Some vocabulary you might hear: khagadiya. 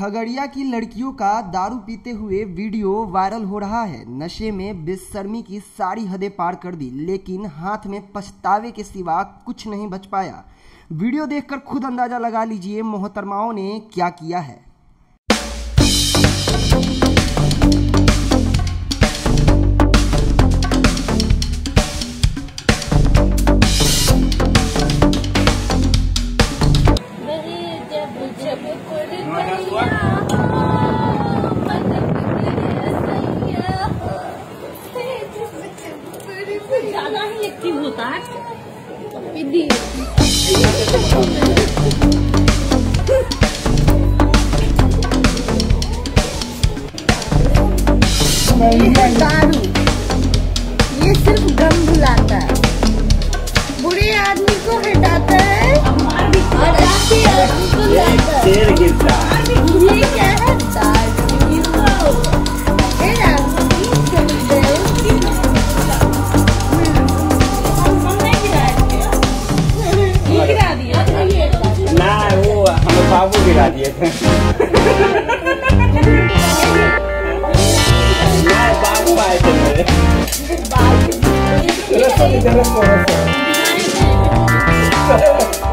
खगड़िया की लड़कियों का दारू पीते हुए वीडियो वायरल हो रहा है। नशे में बेशर्मी की सारी हदें पार कर दी, लेकिन हाथ में पछतावे के सिवा कुछ नहीं बच पाया। वीडियो देखकर खुद अंदाजा लगा लीजिए मोहतरमाओं ने क्या किया है। ज़्यादा ही एक्टिव होता है। दारू ये सिर्फ गम भुलाता है, बुरे आदमी को हटाता है और आपके आदमी को लाता है। ये क्या है? बाबू गिरा दिए थे। बाबू आए थे मेरे। गलत गलत